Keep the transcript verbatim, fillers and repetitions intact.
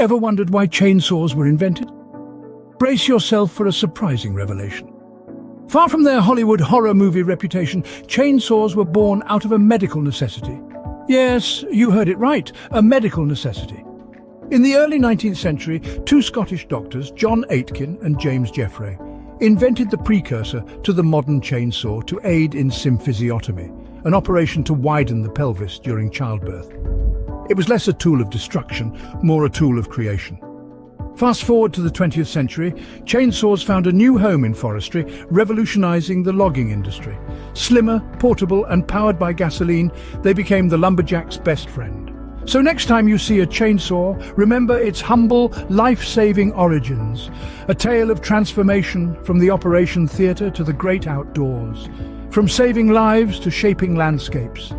Ever wondered why chainsaws were invented? Brace yourself for a surprising revelation. Far from their Hollywood horror movie reputation, chainsaws were born out of a medical necessity. Yes, you heard it right, a medical necessity. In the early nineteenth century, two Scottish doctors, John Aitken and James Jeffrey, invented the precursor to the modern chainsaw to aid in symphysiotomy, an operation to widen the pelvis during childbirth. It was less a tool of destruction, more a tool of creation. Fast forward to the twentieth century, chainsaws found a new home in forestry, revolutionizing the logging industry. Slimmer, portable, and powered by gasoline, they became the lumberjack's best friend. So next time you see a chainsaw, remember its humble, life-saving origins, a tale of transformation from the operation theatre to the great outdoors, from saving lives to shaping landscapes.